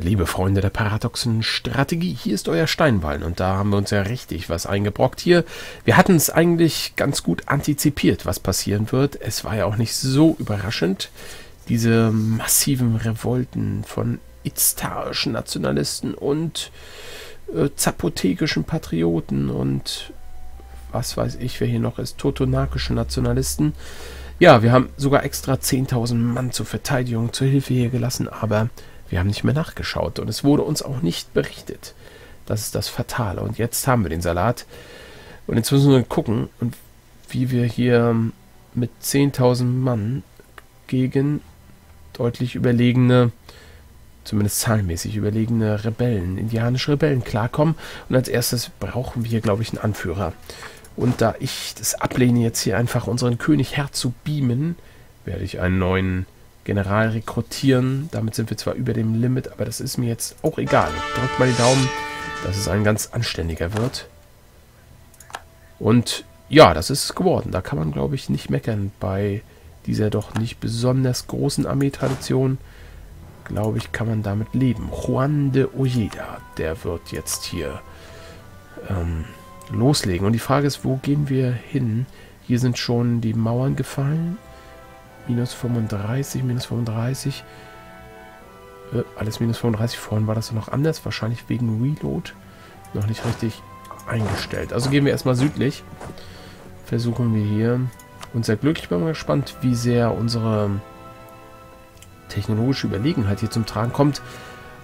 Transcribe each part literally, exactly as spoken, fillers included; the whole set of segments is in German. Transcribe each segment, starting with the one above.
Liebe Freunde der Paradoxen-Strategie, hier ist euer Steinwallen und da haben wir uns ja richtig was eingebrockt hier. Wir hatten es eigentlich ganz gut antizipiert, was passieren wird. Es war ja auch nicht so überraschend, diese massiven Revolten von itztarischen Nationalisten und äh, zapothekischen Patrioten und was weiß ich, wer hier noch ist, totonakische Nationalisten. Ja, wir haben sogar extra zehntausend Mann zur Verteidigung, zur Hilfe hier gelassen, aber wir haben nicht mehr nachgeschaut und es wurde uns auch nicht berichtet. Das ist das Fatale und jetzt haben wir den Salat und jetzt müssen wir gucken, wie wir hier mit zehntausend Mann gegen deutlich überlegene, zumindest zahlenmäßig überlegene Rebellen, indianische Rebellen klarkommen. Und als erstes brauchen wir, glaube ich, einen Anführer. Und da ich das ablehne, jetzt hier einfach unseren König herzubeamen, werde ich einen neuen General rekrutieren. Damit sind wir zwar über dem Limit, aber das ist mir jetzt auch egal. Drückt mal die Daumen, dass es ein ganz anständiger wird. Und ja, das ist es geworden. Da kann man, glaube ich, nicht meckern bei dieser doch nicht besonders großen Armeetradition. Glaube ich, kann man damit leben. Juan de Ojeda, der wird jetzt hier ähm, loslegen. Und die Frage ist, wo gehen wir hin? Hier sind schon die Mauern gefallen. minus fünfunddreißig, minus fünfunddreißig. Äh, alles minus fünfunddreißig. Vorhin war das noch anders. Wahrscheinlich wegen Reload noch nicht richtig eingestellt. Also gehen wir erstmal südlich. Versuchen wir hier unser Glück. Ich bin mal gespannt, wie sehr unsere technologische Überlegenheit hier zum Tragen kommt.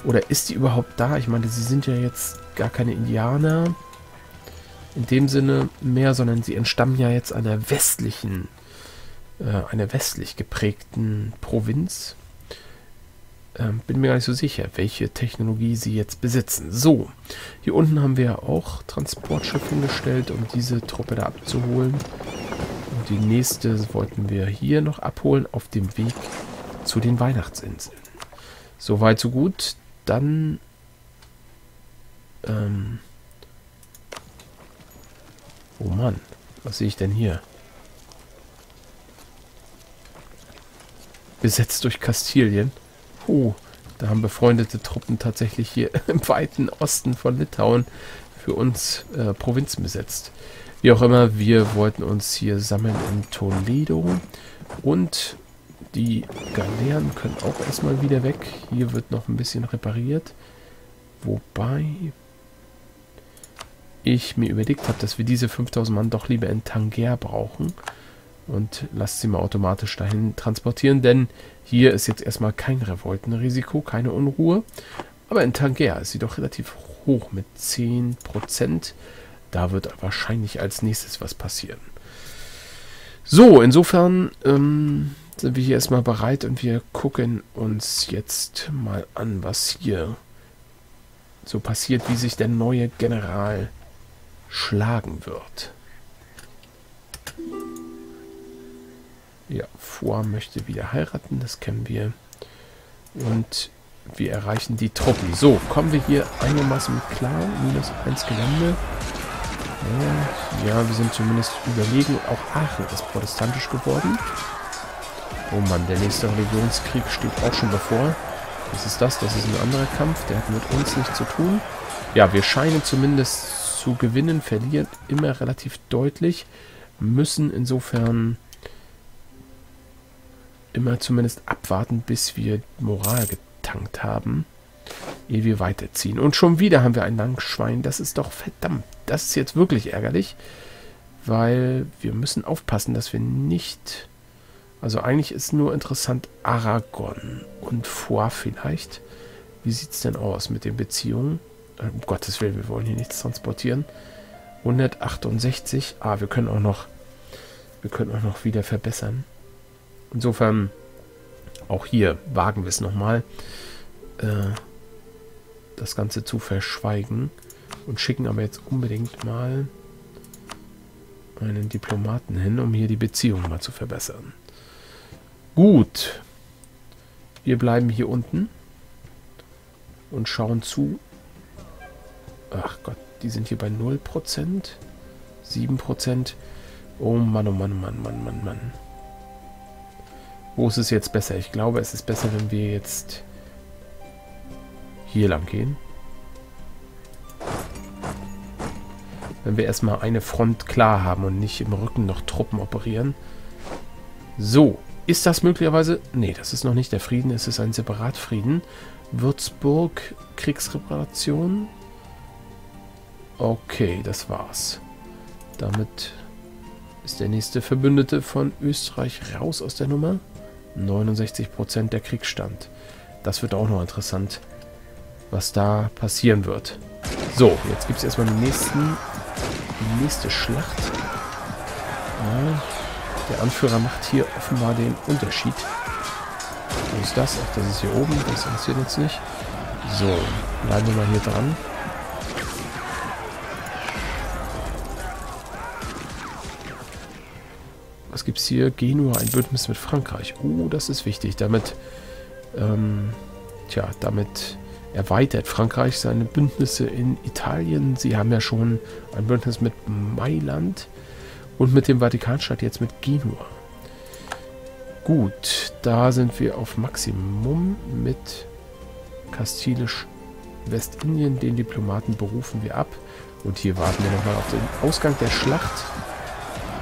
Oder ist die überhaupt da? Ich meine, sie sind ja jetzt gar keine Indianer in dem Sinne mehr, sondern sie entstammen ja jetzt einer westlichen, äh, einer westlich geprägten Provinz. Ähm, bin mir gar nicht so sicher, welche Technologie sie jetzt besitzen. So, hier unten haben wir ja auch Transportschiff hingestellt, um diese Truppe da abzuholen. Und die nächste wollten wir hier noch abholen auf dem Weg zu den Weihnachtsinseln. So weit, so gut. Dann ähm oh Mann, was sehe ich denn hier? Besetzt durch Kastilien. Oh, da haben befreundete Truppen tatsächlich hier im weiten Osten von Litauen für uns äh, Provinzen besetzt. Wie auch immer, wir wollten uns hier sammeln in Toledo und die Galeeren können auch erstmal wieder weg. Hier wird noch ein bisschen repariert. Wobei ich mir überlegt habe, dass wir diese fünftausend Mann doch lieber in Tanger brauchen. Und lasst sie mal automatisch dahin transportieren, denn hier ist jetzt erstmal kein Revoltenrisiko, keine Unruhe. Aber in Tanger ist sie doch relativ hoch mit zehn Prozent. Da wird wahrscheinlich als nächstes was passieren. So, insofern ähm, sind wir hier erstmal bereit und wir gucken uns jetzt mal an, was hier so passiert, wie sich der neue General schlagen wird. Ja, Foix möchte wieder heiraten, das kennen wir. Und wir erreichen die Truppen. So, kommen wir hier einigermaßen klar. minus eins Gelände. Ja, wir sind zumindest überlegen. Auch Aachen ist protestantisch geworden. Oh Mann, der nächste Religionskrieg steht auch schon bevor. Was ist das? Das ist ein anderer Kampf. Der hat mit uns nichts zu tun. Ja, wir scheinen zumindest zu gewinnen. Verlieren immer relativ deutlich. Müssen insofern immer zumindest abwarten, bis wir Moral getankt haben, ehe wir weiterziehen. Und schon wieder haben wir ein Langschwein. Das ist doch verdammt. Das ist jetzt wirklich ärgerlich, weil wir müssen aufpassen, dass wir nicht... Also eigentlich ist nur interessant Aragon und Foix vielleicht. Wie sieht es denn aus mit den Beziehungen? Um Gottes Willen, wir wollen hier nichts transportieren. hundertachtundsechzig. Ah, wir können auch noch, wir können auch noch wieder verbessern. Insofern, auch hier wagen wir es nochmal, äh, das Ganze zu verschweigen. Und schicken aber jetzt unbedingt mal einen Diplomaten hin, um hier die Beziehungen mal zu verbessern. Gut, wir bleiben hier unten und schauen zu. Ach Gott, die sind hier bei null Prozent, sieben Prozent. Oh Mann, oh Mann, oh Mann, Mann, Mann, Mann. Wo ist es jetzt besser? Ich glaube, es ist besser, wenn wir jetzt hier lang gehen. Wenn wir erstmal eine Front klar haben und nicht im Rücken noch Truppen operieren. So, ist das möglicherweise... Ne, das ist noch nicht der Frieden, es ist ein Separatfrieden. Würzburg, Kriegsreparation. Okay, das war's. Damit ist der nächste Verbündete von Österreich raus aus der Nummer. neunundsechzig Prozent der Kriegsstand. Das wird auch noch interessant, was da passieren wird. So, jetzt gibt es erstmal die, nächsten, die nächste Schlacht. Ja, der Anführer macht hier offenbar den Unterschied. Wo ist das? Ach, das ist hier oben. Das interessiert uns nicht. So, bleiben wir mal hier dran. Was gibt es hier? Genua, ein Bündnis mit Frankreich. Oh, das ist wichtig. Damit, ähm, tja, damit... erweitert Frankreich seine Bündnisse in Italien. Sie haben ja schon ein Bündnis mit Mailand und mit dem Vatikanstaat, jetzt mit Genua. Gut, da sind wir auf Maximum mit Kastilisch-Westindien. Den Diplomaten berufen wir ab. Und hier warten wir nochmal auf den Ausgang der Schlacht.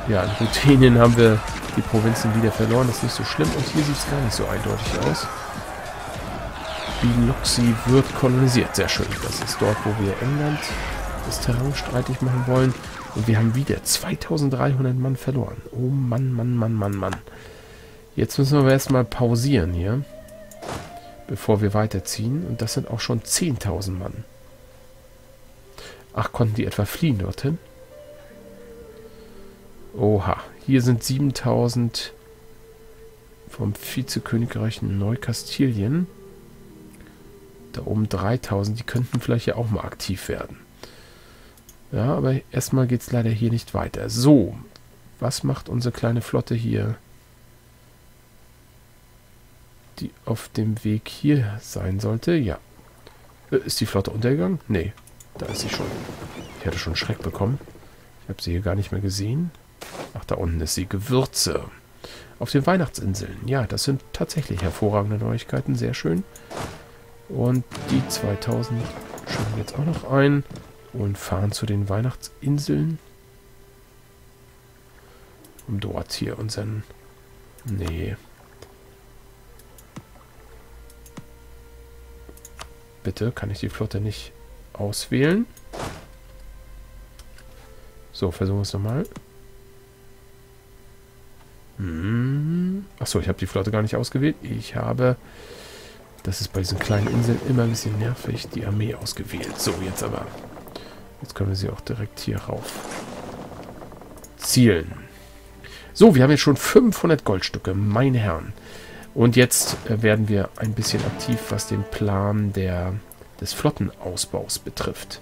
Ja, in Ruthenien haben wir die Provinzen wieder verloren. Das ist nicht so schlimm. Und hier sieht es gar nicht so eindeutig aus. Biloxi wird kolonisiert. Sehr schön. Das ist dort, wo wir England das Terrain streitig machen wollen. Und wir haben wieder zweitausenddreihundert Mann verloren. Oh Mann, Mann, Mann, Mann, Mann. Jetzt müssen wir erstmal pausieren hier, bevor wir weiterziehen. Und das sind auch schon zehntausend Mann. Ach, konnten die etwa fliehen dorthin? Oha. Hier sind siebentausend vom Vizekönigreich Neukastilien. Da oben dreitausend, die könnten vielleicht ja auch mal aktiv werden. Ja, aber erstmal geht es leider hier nicht weiter. So, was macht unsere kleine Flotte hier, die auf dem Weg hier sein sollte? Ja. Ist die Flotte untergegangen? Nee, da ist sie schon. Ich hatte schon Schreck bekommen. Ich habe sie hier gar nicht mehr gesehen. Ach, da unten ist sie. Gewürze. Auf den Weihnachtsinseln. Ja, das sind tatsächlich hervorragende Neuigkeiten. Sehr schön. Und die zweitausend schauen wir jetzt auch noch ein und fahren zu den Weihnachtsinseln. Um dort hier unseren... Nee. Bitte, kann ich die Flotte nicht auswählen? So, versuchen wir es nochmal. Hm. Achso, ich habe die Flotte gar nicht ausgewählt. Ich habe... Das ist bei diesen kleinen Inseln immer ein bisschen nervig. Die Armee ausgewählt. So, jetzt aber. Jetzt können wir sie auch direkt hier rauf zielen. So, wir haben jetzt schon fünfhundert Goldstücke, meine Herren. Und jetzt werden wir ein bisschen aktiv, was den Plan der, des Flottenausbaus betrifft.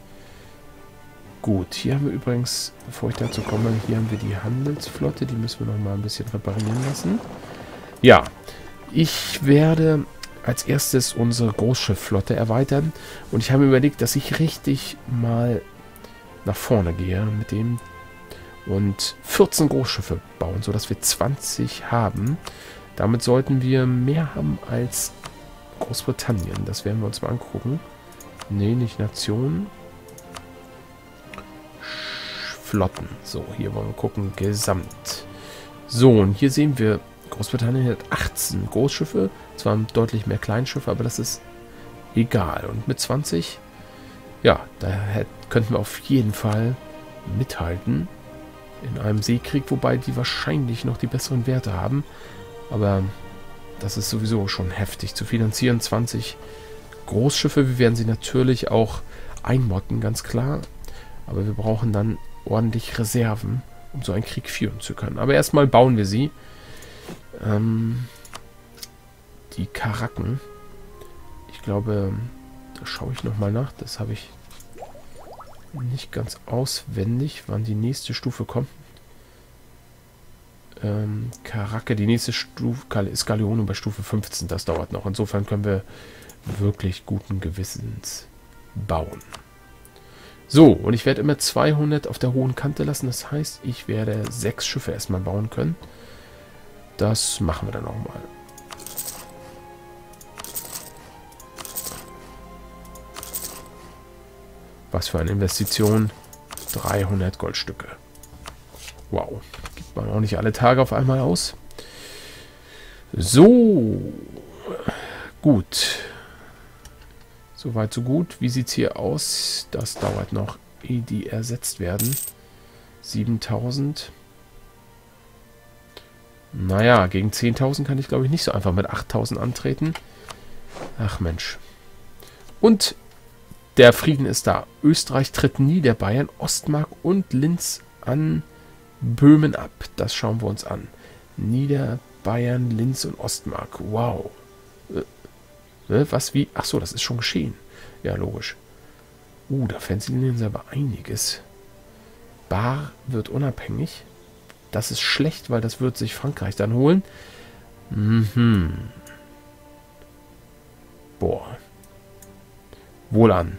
Gut, hier haben wir übrigens, bevor ich dazu komme, hier haben wir die Handelsflotte. Die müssen wir noch mal ein bisschen reparieren lassen. Ja, ich werde... als erstes unsere Großschiffflotte erweitern. Und ich habe mir überlegt, dass ich richtig mal nach vorne gehe mit dem und vierzehn Großschiffe bauen, sodass wir zwanzig haben. Damit sollten wir mehr haben als Großbritannien. Das werden wir uns mal angucken. Nee, nicht Nationen. Flotten. So, hier wollen wir gucken. Gesamt. So, und hier sehen wir, Großbritannien hat achtzehn Großschiffe, zwar deutlich mehr Kleinschiffe, aber das ist egal. Und mit zwanzig, ja, da hätte, könnten wir auf jeden Fall mithalten in einem Seekrieg, wobei die wahrscheinlich noch die besseren Werte haben. Aber das ist sowieso schon heftig zu finanzieren. zwanzig Großschiffe, wir werden sie natürlich auch einmotten, ganz klar. Aber wir brauchen dann ordentlich Reserven, um so einen Krieg führen zu können. Aber erstmal bauen wir sie. Ähm, die Karaken. Ich glaube, da schaue ich nochmal nach. Das habe ich nicht ganz auswendig, wann die nächste Stufe kommt. Ähm, Karake, die nächste Stufe ist Galeone bei Stufe fünfzehn. Das dauert noch. Insofern können wir wirklich guten Gewissens bauen. So, und ich werde immer zweihundert auf der hohen Kante lassen. Das heißt, ich werde sechs Schiffe erstmal bauen können. Das machen wir dann auch mal. Was für eine Investition. dreihundert Goldstücke. Wow. Gibt man auch nicht alle Tage auf einmal aus. So. Gut. Soweit, so gut. Wie sieht es hier aus? Das dauert noch, ehe die ersetzt werden. siebentausend. Naja, gegen zehntausend kann ich, glaube ich, nicht so einfach mit achttausend antreten. Ach Mensch. Und der Frieden ist da. Österreich tritt Niederbayern, Ostmark und Linz an Böhmen ab. Das schauen wir uns an. Niederbayern, Linz und Ostmark. Wow. Ne, was, wie? Ach so, das ist schon geschehen. Ja, logisch. Uh, da Fanzilien selber einiges. Bar wird unabhängig. Das ist schlecht, weil das wird sich Frankreich dann holen. Mhm. Boah. Wohlan.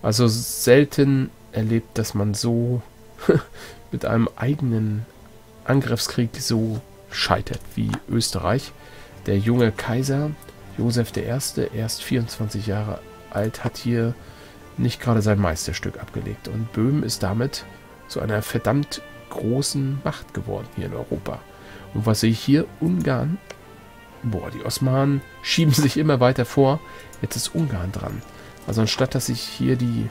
Also selten erlebt, dass man so mit einem eigenen Angriffskrieg so scheitert wie Österreich. Der junge Kaiser, Josef der Erste, erst vierundzwanzig Jahre alt, hat hier nicht gerade sein Meisterstück abgelegt. Und Böhmen ist damit zu einer verdammt großen Macht geworden hier in Europa. Und was sehe ich hier? Ungarn. Boah, die Osmanen schieben sich immer weiter vor. Jetzt ist Ungarn dran. Also anstatt, dass sich hier die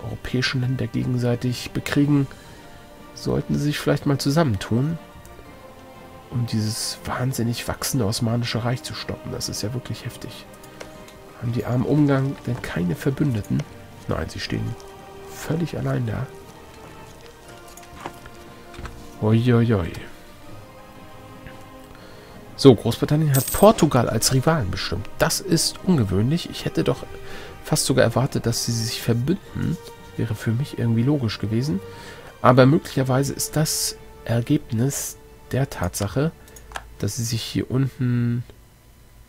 europäischen Länder gegenseitig bekriegen, sollten sie sich vielleicht mal zusammentun, um dieses wahnsinnig wachsende Osmanische Reich zu stoppen. Das ist ja wirklich heftig. Haben die armen Ungarn denn keine Verbündeten? Nein, sie stehen völlig allein da. Uiuiui. So, Großbritannien hat Portugal als Rivalen bestimmt. Das ist ungewöhnlich. Ich hätte doch fast sogar erwartet, dass sie sich verbünden. Wäre für mich irgendwie logisch gewesen. Aber möglicherweise ist das Ergebnis der Tatsache, dass sie sich hier unten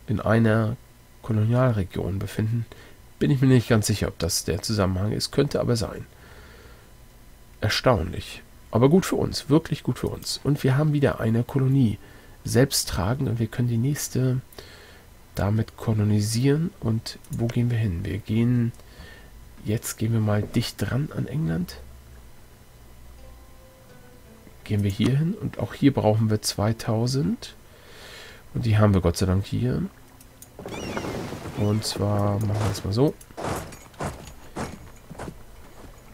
in einer Kolonialregion befinden. Bin ich mir nicht ganz sicher, ob das der Zusammenhang ist. Könnte aber sein. Erstaunlich. Aber gut für uns, wirklich gut für uns. Und wir haben wieder eine Kolonie selbst tragen und wir können die nächste damit kolonisieren. Und wo gehen wir hin? Wir gehen, jetzt gehen wir mal dicht dran an England. Gehen wir hier hin und auch hier brauchen wir zweitausend. Und die haben wir Gott sei Dank hier. Und zwar machen wir es mal so.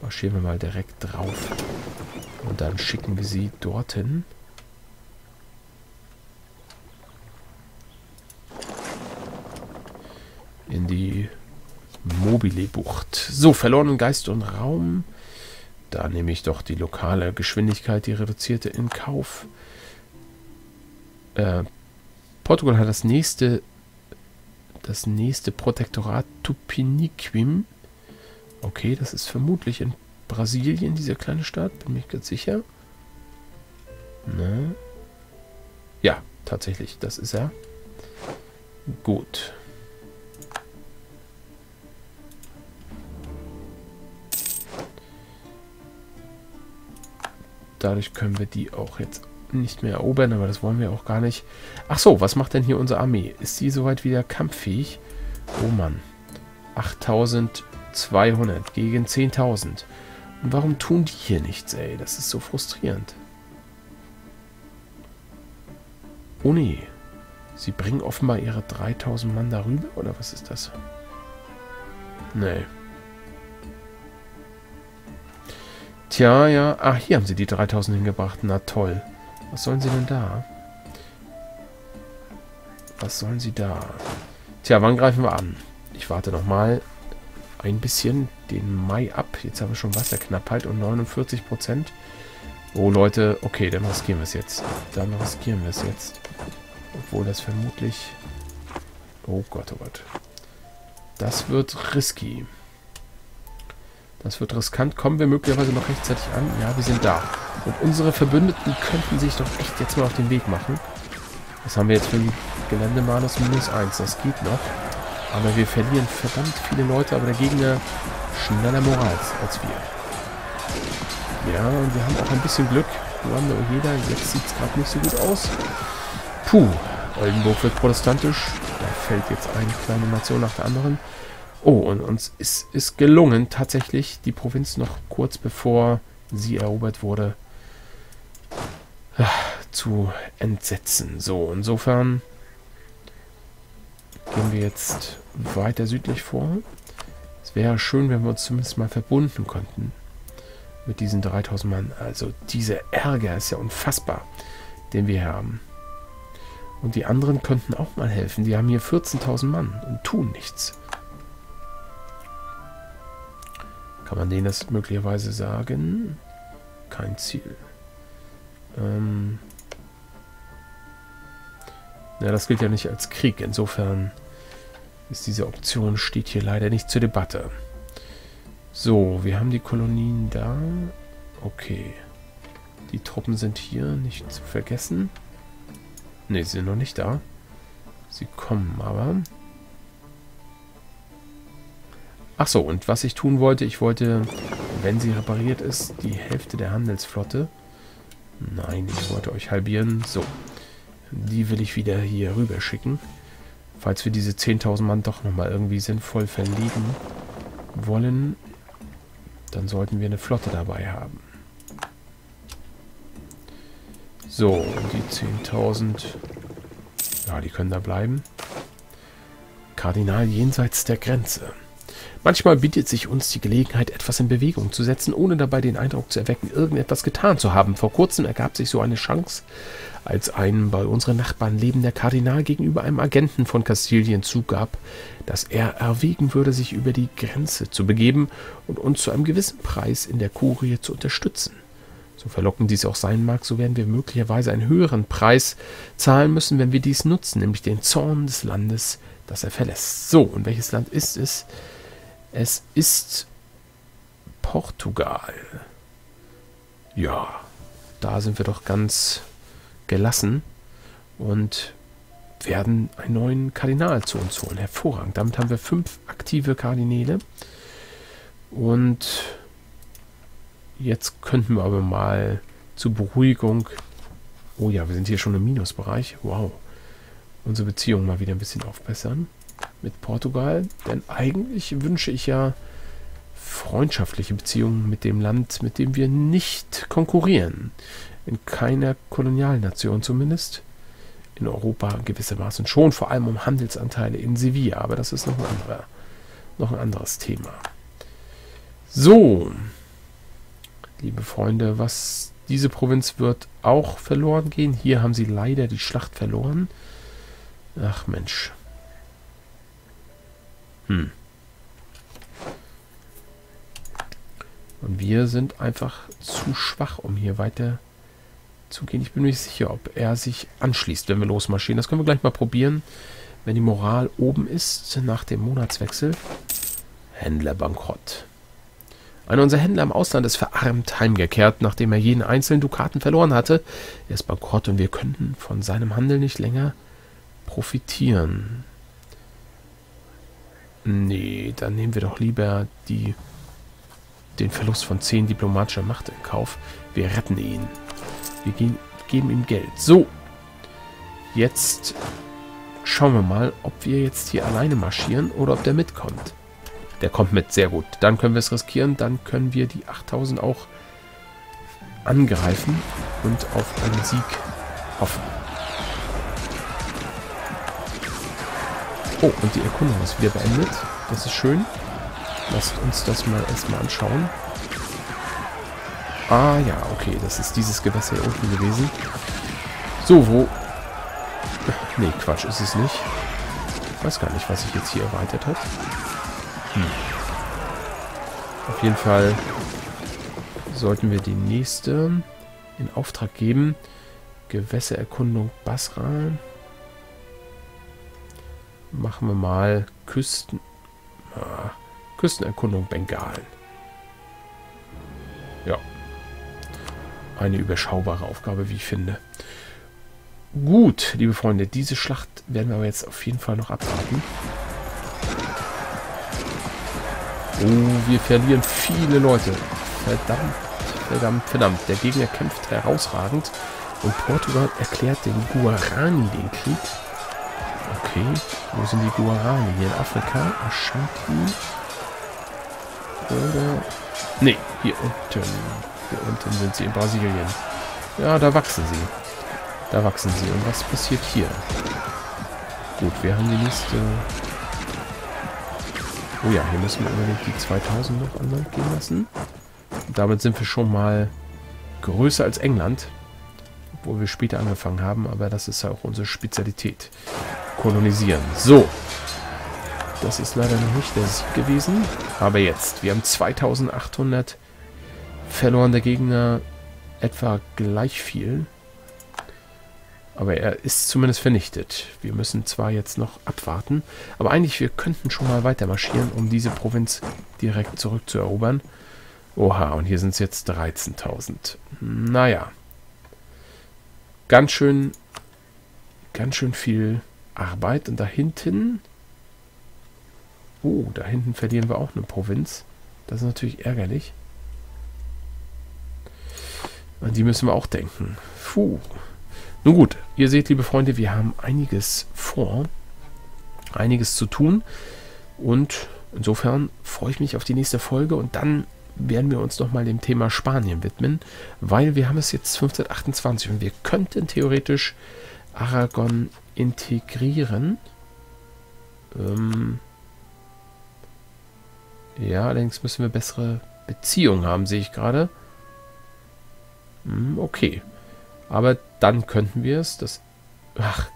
Marschieren wir mal direkt drauf. Und dann schicken wir sie dorthin. In die Mobile Bucht. So, verlorenen Geist und Raum. Da nehme ich doch die lokale Geschwindigkeit, die reduzierte, in Kauf. Äh, Portugal hat das nächste, das nächste Protektorat Tupiniquim. Okay, das ist vermutlich in Brasilien, dieser kleine Staat, bin ich ganz sicher. Ne? Ja, tatsächlich, das ist er. Gut. Dadurch können wir die auch jetzt nicht mehr erobern, aber das wollen wir auch gar nicht. Ach so, was macht denn hier unsere Armee? Ist die soweit wieder kampffähig? Oh Mann. achttausendzweihundert gegen zehntausend. Und warum tun die hier nichts, ey? Das ist so frustrierend. Oh nee. Sie bringen offenbar ihre dreitausend Mann darüber, oder was ist das? Nee. Tja, ja. Ah, hier haben sie die dreitausend hingebracht. Na toll. Was sollen sie denn da? Was sollen sie da? Tja, wann greifen wir an? Ich warte nochmal ein bisschen den Mai ab. Jetzt haben wir schon Wasserknappheit und neunundvierzig Prozent. Oh Leute, okay, dann riskieren wir es jetzt. Dann riskieren wir es jetzt. Obwohl das vermutlich... Oh Gott, oh Gott. Das wird risky. Das wird riskant. Kommen wir möglicherweise noch rechtzeitig an? Ja, wir sind da. Und unsere Verbündeten könnten sich doch echt jetzt mal auf den Weg machen. Was haben wir jetzt für ein Geländemalus? Minus eins, das geht noch. Aber wir verlieren verdammt viele Leute, aber der Gegner schneller Morals als wir. Ja, und wir haben auch ein bisschen Glück. Juan de Ojeda, jetzt sieht es gerade nicht so gut aus. Puh, Oldenburg wird protestantisch. Da fällt jetzt eine kleine Nation nach der anderen. Oh, und uns ist es gelungen, tatsächlich die Provinz noch kurz bevor sie erobert wurde, zu entsetzen. So, insofern gehen wir jetzt weiter südlich vor. Es wäre schön, wenn wir uns zumindest mal verbunden könnten mit diesen dreitausend Mann. Also dieser Ärger ist ja unfassbar, den wir haben. Und die anderen könnten auch mal helfen. Die haben hier vierzehntausend Mann und tun nichts. Kann man denen das möglicherweise sagen? Kein Ziel. Ähm ja, das gilt ja nicht als Krieg. Insofern ist diese Option, steht hier leider nicht zur Debatte. So, wir haben die Kolonien da. Okay. Die Truppen sind hier, nicht zu vergessen. Ne, sie sind noch nicht da. Sie kommen aber. Ach so, und was ich tun wollte, ich wollte, wenn sie repariert ist, die Hälfte der Handelsflotte. Nein, ich wollte euch halbieren. So, die will ich wieder hier rüber schicken. Falls wir diese zehntausend Mann doch nochmal irgendwie sinnvoll verlegen wollen, dann sollten wir eine Flotte dabei haben. So, die zehntausend, ja, die können da bleiben. Kardinal jenseits der Grenze. Manchmal bietet sich uns die Gelegenheit, etwas in Bewegung zu setzen, ohne dabei den Eindruck zu erwecken, irgendetwas getan zu haben. Vor kurzem ergab sich so eine Chance, als ein bei unseren Nachbarn lebender Kardinal gegenüber einem Agenten von Kastilien zugab, dass er erwägen würde, sich über die Grenze zu begeben und uns zu einem gewissen Preis in der Kurie zu unterstützen. So verlockend dies auch sein mag, so werden wir möglicherweise einen höheren Preis zahlen müssen, wenn wir dies nutzen, nämlich den Zorn des Landes, das er verlässt. So, und welches Land ist es? Es ist Portugal. Ja, da sind wir doch ganz gelassen und werden einen neuen Kardinal zu uns holen. Hervorragend. Damit haben wir fünf aktive Kardinäle. Und jetzt könnten wir aber mal zur Beruhigung... Oh ja, wir sind hier schon im Minusbereich. Wow. Unsere Beziehung mal wieder ein bisschen aufbessern mit Portugal, denn eigentlich wünsche ich ja freundschaftliche Beziehungen mit dem Land, mit dem wir nicht konkurrieren. In keiner Kolonialnation zumindest. In Europa gewissermaßen schon, vor allem um Handelsanteile in Sevilla, aber das ist noch ein, anderer, noch ein anderes Thema. So, liebe Freunde, was diese Provinz wird auch verloren gehen. Hier haben sie leider die Schlacht verloren. Ach Mensch. Hm. Und wir sind einfach zu schwach, um hier weiter zu gehen. Ich bin mir nicht sicher, ob er sich anschließt, wenn wir losmarschieren. Das können wir gleich mal probieren, wenn die Moral oben ist, nach dem Monatswechsel. Händler bankrott. Einer unserer Händler im Ausland ist verarmt heimgekehrt, nachdem er jeden einzelnen Dukaten verloren hatte. Er ist bankrott und wir könnten von seinem Handel nicht länger profitieren. Nee, dann nehmen wir doch lieber die, den Verlust von zehn diplomatischer Macht in Kauf. Wir retten ihn. Wir gehen, geben ihm Geld. So, jetzt schauen wir mal, ob wir jetzt hier alleine marschieren oder ob der mitkommt. Der kommt mit, sehr gut. Dann können wir es riskieren. Dann können wir die achttausend auch angreifen und auf einen Sieg hoffen. Oh, und die Erkundung ist wieder beendet. Das ist schön. Lasst uns das mal erstmal anschauen. Ah ja, okay. Das ist dieses Gewässer hier unten gewesen. So, wo... Nee, Quatsch, ist es nicht. Ich weiß gar nicht, was sich jetzt hier erweitert hat. Hm. Auf jeden Fall sollten wir die nächste in Auftrag geben. Gewässererkundung Basra. Machen wir mal Küsten... Ah, Küstenerkundung Bengalen. Ja. Eine überschaubare Aufgabe, wie ich finde. Gut, liebe Freunde, diese Schlacht werden wir aber jetzt auf jeden Fall noch abwarten. Oh, wir verlieren viele Leute. Verdammt, verdammt, verdammt. Der Gegner kämpft herausragend und Portugal erklärt den Guarani den Krieg. Okay, wo sind die Guarani? Hier in Afrika? Ashanti? Oder? Ne, hier unten. Hier unten sind sie in Brasilien. Ja, da wachsen sie. Da wachsen sie. Und was passiert hier? Gut, wir haben die nächste... Oh ja, hier müssen wir unbedingt die zweitausend noch an Land gehen lassen. Damit sind wir schon mal größer als England. Obwohl wir später angefangen haben, aber das ist ja auch unsere Spezialität. Kolonisieren. So. Das ist leider noch nicht der Sieg gewesen. Aber jetzt. Wir haben zweitausendachthundert verloren, der Gegner etwa gleich viel. Aber er ist zumindest vernichtet. Wir müssen zwar jetzt noch abwarten, aber eigentlich, wir könnten schon mal weiter marschieren, um diese Provinz direkt zurückzuerobern. Oha, und hier sind es jetzt dreizehntausend. Naja. Ganz schön, ganz schön viel Arbeit. Und da hinten... Oh, da hinten verlieren wir auch eine Provinz. Das ist natürlich ärgerlich. An die müssen wir auch denken. Puh. Nun gut, ihr seht, liebe Freunde, wir haben einiges vor, einiges zu tun, und insofern freue ich mich auf die nächste Folge, und dann werden wir uns nochmal dem Thema Spanien widmen, weil wir haben es jetzt fünfzehnhundertachtundzwanzig und wir könnten theoretisch Aragon integrieren. Ähm ja, allerdings müssen wir bessere Beziehungen haben, sehe ich gerade. Hm, okay. Aber dann könnten wir es, das, ach,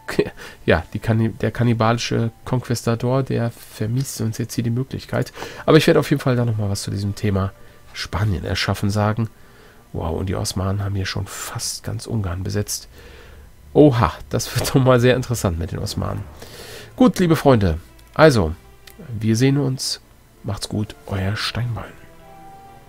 ja, die Kann der kannibalische Konquistador, der vermisst uns jetzt hier die Möglichkeit. Aber ich werde auf jeden Fall da nochmal was zu diesem Thema Spanien erschaffen sagen. Wow, und die Osmanen haben hier schon fast ganz Ungarn besetzt. Oha, das wird doch mal sehr interessant mit den Osmanen. Gut, liebe Freunde, also, wir sehen uns. Macht's gut, euer Steinwallen.